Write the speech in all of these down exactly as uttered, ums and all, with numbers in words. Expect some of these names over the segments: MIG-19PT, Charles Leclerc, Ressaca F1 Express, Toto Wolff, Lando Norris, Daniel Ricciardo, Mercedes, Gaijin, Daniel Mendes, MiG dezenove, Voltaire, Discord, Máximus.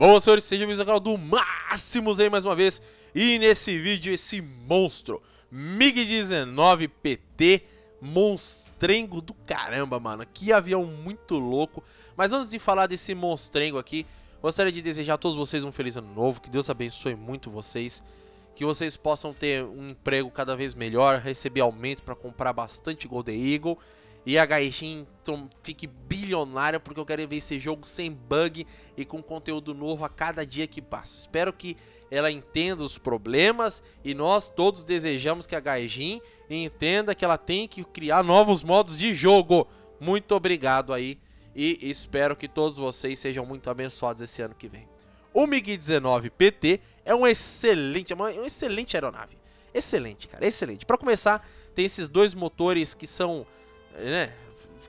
Bom, senhores, sejam bem-vindos ao canal do Máximus aí mais uma vez. E nesse vídeo, esse monstro mig dezenove P T, monstrengo do caramba, mano. Que avião muito louco. Mas antes de falar desse monstrengo aqui, gostaria de desejar a todos vocês um feliz ano novo. Que Deus abençoe muito vocês. Que vocês possam ter um emprego cada vez melhor, receber aumento para comprar bastante Golden Eagle. E a Gaijin fique bilionária, porque eu quero ver esse jogo sem bug e com conteúdo novo a cada dia que passa. Espero que ela entenda os problemas e nós todos desejamos que a Gaijin entenda que ela tem que criar novos modos de jogo. Muito obrigado aí e espero que todos vocês sejam muito abençoados esse ano que vem. O mig dezenove P T é um excelente, uma excelente aeronave. Excelente, cara, excelente. Para começar, tem esses dois motores que são... né?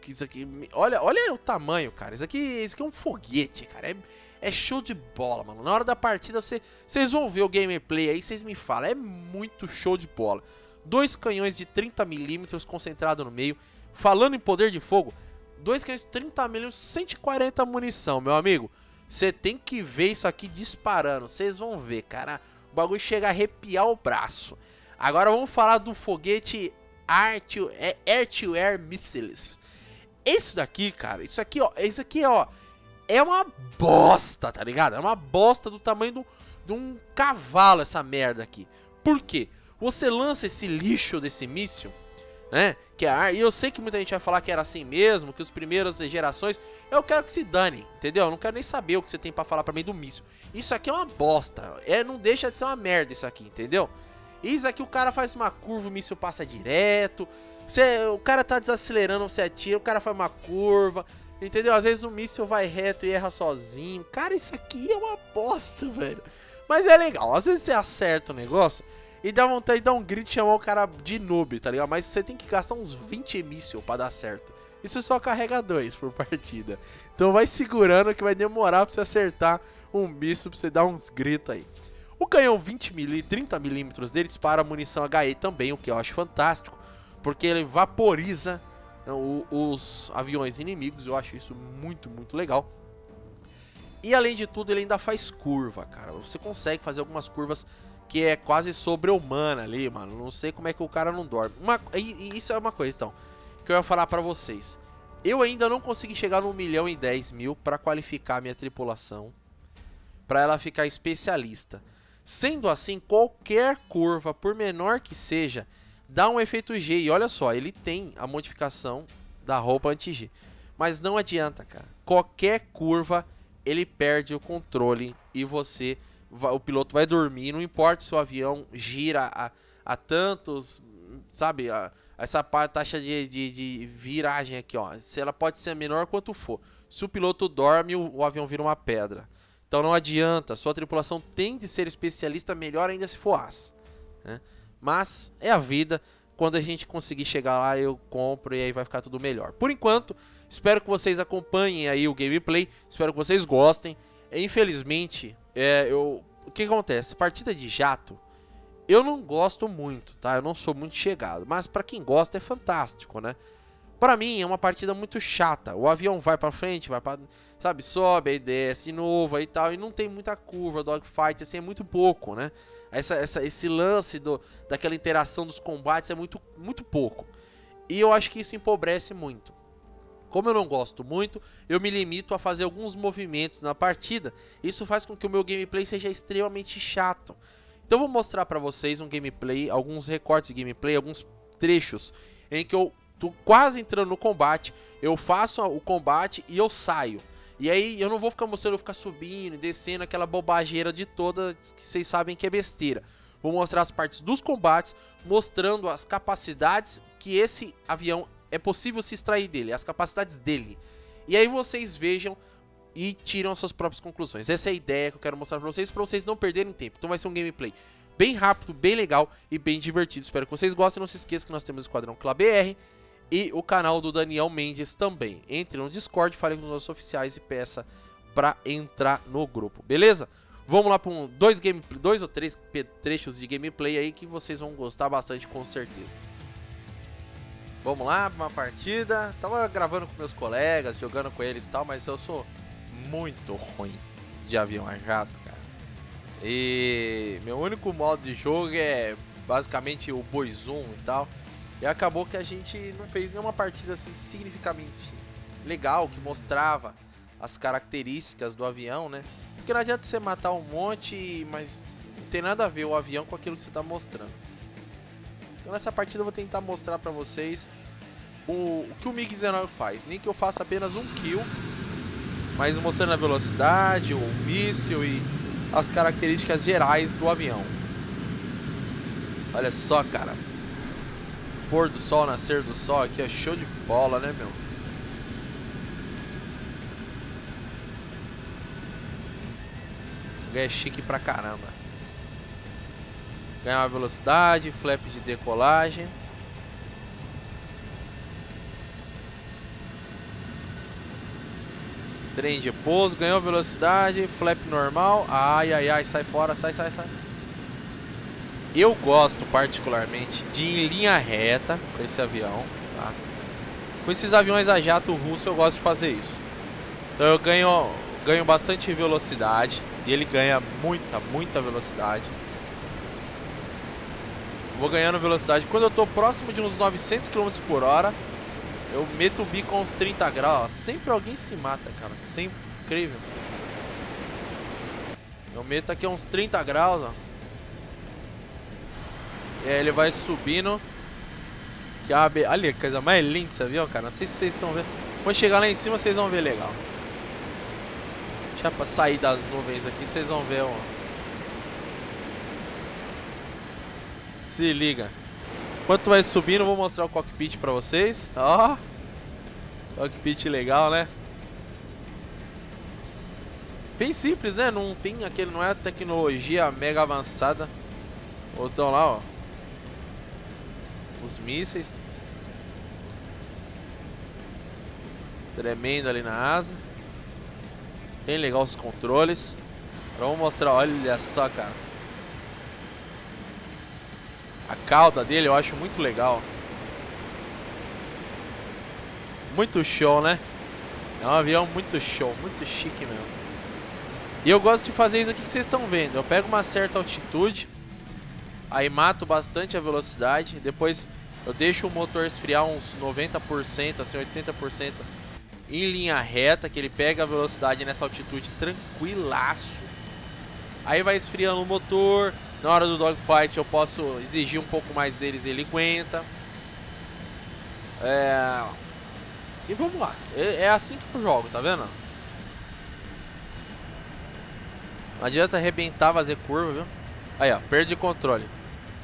Isso aqui, olha, olha o tamanho, cara. Isso aqui, isso aqui é um foguete, cara. É, é show de bola, mano. Na hora da partida, vocês cê, vão ver o gameplay aí, vocês me falam. É muito show de bola. Dois canhões de trinta milímetros concentrado no meio. Falando em poder de fogo, dois canhões de trinta milímetros, cento e quarenta munição, meu amigo. Você tem que ver isso aqui disparando. Vocês vão ver, cara. O bagulho chega a arrepiar o braço. Agora vamos falar do foguete... Air-to-Air Missiles. Esse daqui, cara, isso aqui, ó, isso aqui, ó, é uma bosta, tá ligado? É uma bosta do tamanho do, de um cavalo essa merda aqui. Por quê? Você lança esse lixo desse míssil, né, que é ar, e eu sei que muita gente vai falar que era assim mesmo, que os primeiras gerações, eu quero que se dane, entendeu? Eu não quero nem saber o que você tem pra falar pra mim do míssil. Isso aqui é uma bosta, é, não deixa de ser uma merda isso aqui, entendeu? Isso aqui o cara faz uma curva, o míssil passa direto. Cê, o cara tá desacelerando, você atira, o cara faz uma curva. Entendeu? Às vezes o míssil vai reto e erra sozinho. Cara, isso aqui é uma bosta, velho. Mas é legal. Às vezes você acerta o negócio e dá vontade de dar um grito e chamar o cara de noob, tá ligado? Mas você tem que gastar uns vinte míssil pra dar certo. Isso só carrega dois por partida. Então vai segurando que vai demorar pra você acertar um míssil, pra você dar uns gritos aí. O canhão vinte milímetros, trinta milímetros dele dispara munição H E também, o que eu acho fantástico, porque ele vaporiza os aviões inimigos, eu acho isso muito, muito legal. E além de tudo, ele ainda faz curva, cara, você consegue fazer algumas curvas que é quase sobre-humana ali, mano, não sei como é que o cara não dorme. Uma... E isso é uma coisa, então, que eu ia falar pra vocês. Eu ainda não consegui chegar no um milhão e dez mil pra qualificar a minha tripulação, pra ela ficar especialista. Sendo assim, qualquer curva, por menor que seja, dá um efeito G. E olha só, ele tem a modificação da roupa anti-G. Mas não adianta, cara. Qualquer curva, ele perde o controle e você, o piloto vai dormir. Não importa se o avião gira a, a tantos, sabe? A, essa taxa de, de, de viragem aqui, ó. Se ela pode ser menor quanto for. Se o piloto dorme, o, o avião vira uma pedra. Então não adianta, sua tripulação tem de ser especialista, melhor ainda se for as, né? Mas é a vida, quando a gente conseguir chegar lá eu compro e aí vai ficar tudo melhor. Por enquanto, espero que vocês acompanhem aí o gameplay, espero que vocês gostem. Infelizmente, é, eu... o que acontece? Partida de jato, eu não gosto muito, tá? Eu não sou muito chegado, mas pra quem gosta é fantástico, né? Pra mim é uma partida muito chata, o avião vai pra frente, vai pra, sabe, sobe, aí desce de novo e tal, e não tem muita curva, dogfight, assim, é muito pouco, né? Essa, essa, esse lance do, daquela interação dos combates é muito, muito pouco, e eu acho que isso empobrece muito. Como eu não gosto muito, eu me limito a fazer alguns movimentos na partida, isso faz com que o meu gameplay seja extremamente chato. Então eu vou mostrar pra vocês um gameplay, alguns recortes de gameplay, alguns trechos em que eu... tô quase entrando no combate, eu faço o combate e eu saio. E aí eu não vou ficar mostrando, eu vou ficar subindo e descendo, aquela bobageira de toda que vocês sabem que é besteira. Vou mostrar as partes dos combates, mostrando as capacidades que esse avião é possível se extrair dele, as capacidades dele. E aí vocês vejam e tiram as suas próprias conclusões. Essa é a ideia que eu quero mostrar pra vocês, pra vocês não perderem tempo. Então vai ser um gameplay bem rápido, bem legal e bem divertido. Espero que vocês gostem, não se esqueça que nós temos o Esquadrão Clá B R. E o canal do Daniel Mendes também. Entre no Discord, fale com os nossos oficiais e peça pra entrar no grupo, beleza? Vamos lá para um, dois, game, dois ou três trechos de gameplay aí que vocês vão gostar bastante, com certeza. Vamos lá, uma partida. Tava gravando com meus colegas, jogando com eles e tal, mas eu sou muito ruim de avião, é chato, cara. E meu único modo de jogo é basicamente o Boizum e tal. E acabou que a gente não fez nenhuma partida assim significativamente legal, que mostrava as características do avião, né? Porque não adianta você matar um monte, mas não tem nada a ver o avião com aquilo que você está mostrando. Então nessa partida eu vou tentar mostrar pra vocês o, o que o MiG dezenove faz. Nem que eu faça apenas um kill, mas mostrando a velocidade, o míssil e as características gerais do avião. Olha só, cara. Pôr do sol, nascer do sol aqui é show de bola, né, meu? É chique pra caramba. Ganhar uma velocidade, flap de decolagem. Trem de pouso, ganhou velocidade, flap normal. Ai, ai, ai, sai fora, sai, sai, sai. Eu gosto particularmente de ir em linha reta com esse avião, tá? Com esses aviões a jato russo eu gosto de fazer isso. Então eu ganho, ganho bastante velocidade. E ele ganha muita, muita velocidade. Vou ganhando velocidade. Quando eu tô próximo de uns novecentos quilômetros por hora, eu meto o bico a uns trinta graus. Ó, sempre alguém se mata, cara. Sempre. Incrível. Eu meto aqui a uns trinta graus, ó. E aí ele vai subindo. Que a abe... Olha, que coisa mais linda, você viu, cara? Não sei se vocês estão vendo. Quando chegar lá em cima, vocês vão ver legal. Deixa pra sair das nuvens aqui, vocês vão ver, ó. Se liga. Enquanto vai subindo, eu vou mostrar o cockpit pra vocês. Ó. Cockpit legal, né? Bem simples, né? Não tem aquele, não é tecnologia mega avançada. Ou estão lá, ó. Os mísseis. Tremendo ali na asa. Bem legal os controles. Agora vamos mostrar, olha só, cara. A cauda dele eu acho muito legal. Muito show, né? É um avião muito show, muito chique mesmo. E eu gosto de fazer isso aqui que vocês estão vendo. Eu pego uma certa altitude, aí mato bastante a velocidade, depois eu deixo o motor esfriar uns noventa por cento, assim, oitenta por cento. Em linha reta, que ele pega a velocidade nessa altitude tranquilaço. Aí vai esfriando o motor. Na hora do dogfight eu posso exigir um pouco mais deles, ele aguenta. É... E vamos lá. É assim que eu jogo, tá vendo? Não adianta arrebentar, fazer curva, viu? Aí, ó, perda de controle.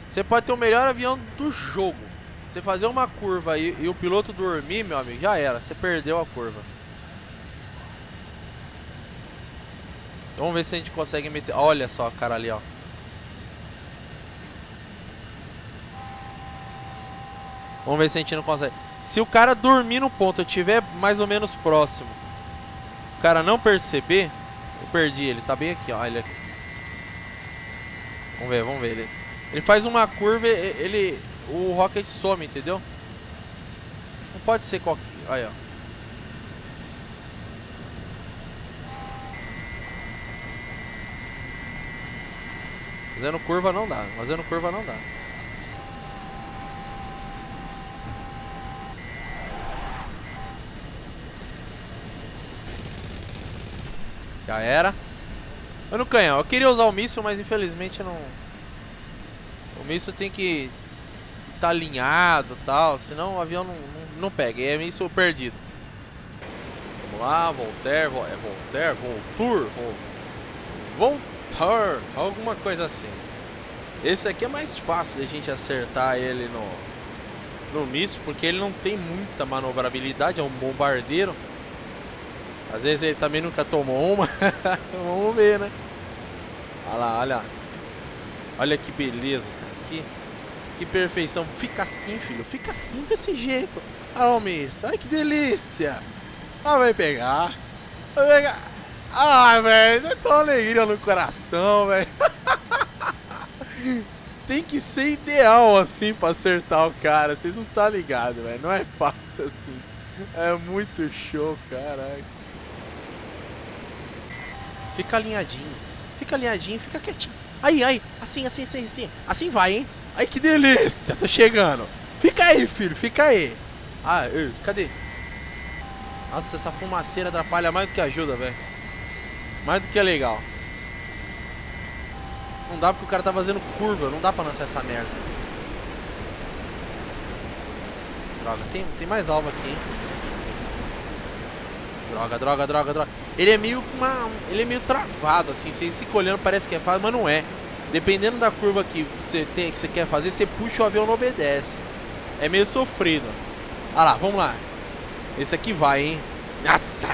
Você pode ter o melhor avião do jogo. Você fazer uma curva e, e o piloto dormir, meu amigo, já era. Você perdeu a curva. Vamos ver se a gente consegue meter... Olha só a cara ali, ó. Vamos ver se a gente não consegue. Se o cara dormir no ponto, eu estiver mais ou menos próximo, o cara não perceber, eu perdi ele. Tá bem aqui, ó. Ele aqui. Vamos ver, vamos ver. Ele, ele faz uma curva, ele... O rocket some, entendeu? Não pode ser qualquer... Aí, ó. Fazendo curva não dá. Fazendo curva não dá. Já era. Eu não canhão. Eu queria usar o míssil, mas infelizmente não... O míssil tem que... tá alinhado e tal, senão o avião não, não, não pega, e é isso perdido. Vamos lá, Voltaire, vo, é Voltaire, Voltur, Vol, Voltaire, alguma coisa assim. Esse aqui é mais fácil de a gente acertar ele no, no míssil, porque ele não tem muita manobrabilidade, é um bombardeiro. Às vezes ele também nunca tomou uma, vamos ver, né? Olha lá, olha, olha que beleza, cara, aqui. Que perfeição. Fica assim, filho. Fica assim, desse jeito. Ah, homem. Ai, que delícia. Ah, vai pegar. Vai pegar. Ai, velho. Dá uma alegria no coração, velho. Tem que ser ideal, assim, pra acertar o cara. Vocês não tá ligado, velho. Não é fácil assim. É muito show, caraca. Fica alinhadinho. Fica alinhadinho, fica quietinho. Aí, aí, assim, assim, assim, assim. Assim vai, hein? Ai, que delícia, tô chegando. Fica aí, filho, fica aí. Ah, eu, cadê? Nossa, essa fumaceira atrapalha mais do que ajuda, velho. Mais do que é legal. Não dá porque o cara tá fazendo curva, não dá pra lançar essa merda. Droga, tem, tem mais alma aqui, hein? Droga, droga, droga, droga. Ele é meio uma, ele é meio travado, assim. Vocês ficam olhando, parece que é fácil, mas não é. Dependendo da curva que você tem, que você quer fazer, você puxa o avião e não obedece. É meio sofrido. Ah lá, vamos lá. Esse aqui vai, hein? Nossa!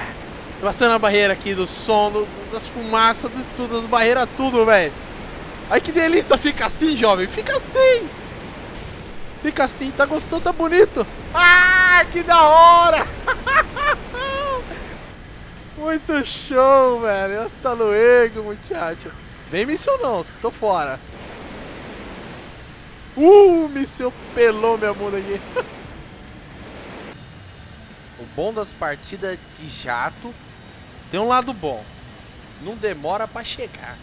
Tô passando a barreira aqui do som, do, das fumaças, de tudo, das barreiras, tudo, velho. Ai, que delícia! Fica assim, jovem! Fica assim! Fica assim, tá gostoso, tá bonito! Ah, que da hora! Muito show, velho! Hasta luego, muchacho! Vem missão não, tô fora! Uh, missão pelou minha bunda aqui! O bom das partidas de jato tem um lado bom. Não demora pra chegar.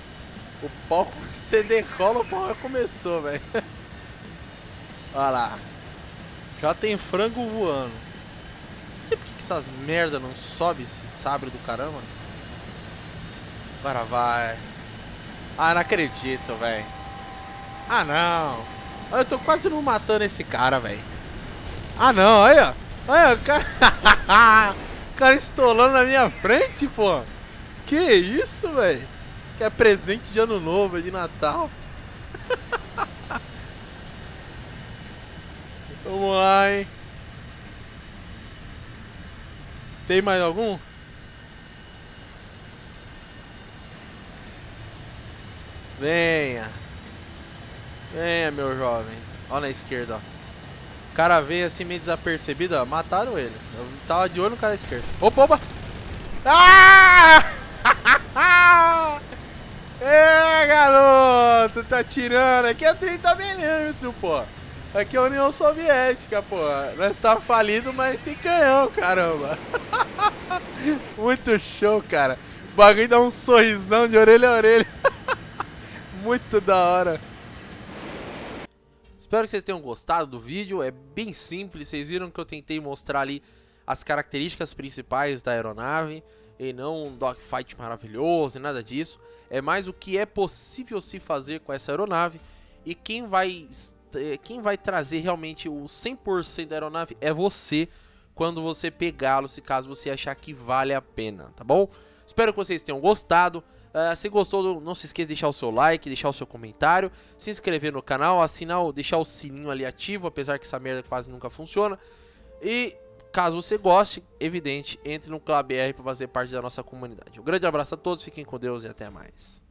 O pau, você decola, o pau já começou, velho. Olha lá. Já tem frango voando. Não sei por que essas merda não sobe esse sabre do caramba. Agora vai. Ah, não acredito, velho. Ah, não. Eu tô quase não matando esse cara, velho. Ah, não. Aí, ó. Olha o cara. O cara estolando na minha frente, pô. Que isso, velho? Que é presente de ano novo, é de Natal. Vamos lá, hein? Tem mais algum? Venha. Venha, meu jovem. Olha na esquerda, ó. O cara veio assim meio desapercebido, ó. Mataram ele. Eu tava de olho no cara esquerdo. Opa, opa! Ah! É, garoto! Tá tirando. Aqui é trinta milímetros, pô. Aqui é a União Soviética, pô. Nós tá falido, mas tem canhão, caramba. Muito show, cara. O bagulho dá um sorrisão de orelha a orelha. Muito da hora. Espero que vocês tenham gostado do vídeo, é bem simples, vocês viram que eu tentei mostrar ali as características principais da aeronave, e não um dogfight maravilhoso, nada disso, é mais o que é possível se fazer com essa aeronave, e quem vai, quem vai trazer realmente o cem por cento da aeronave é você, quando você pegá-lo, se caso você achar que vale a pena, tá bom? Espero que vocês tenham gostado. Uh, se gostou, não se esqueça de deixar o seu like, deixar o seu comentário, se inscrever no canal, assinar, deixar o sininho ali ativo, apesar que essa merda quase nunca funciona. E caso você goste, evidente, entre no Clube R para fazer parte da nossa comunidade. Um grande abraço a todos, fiquem com Deus e até mais.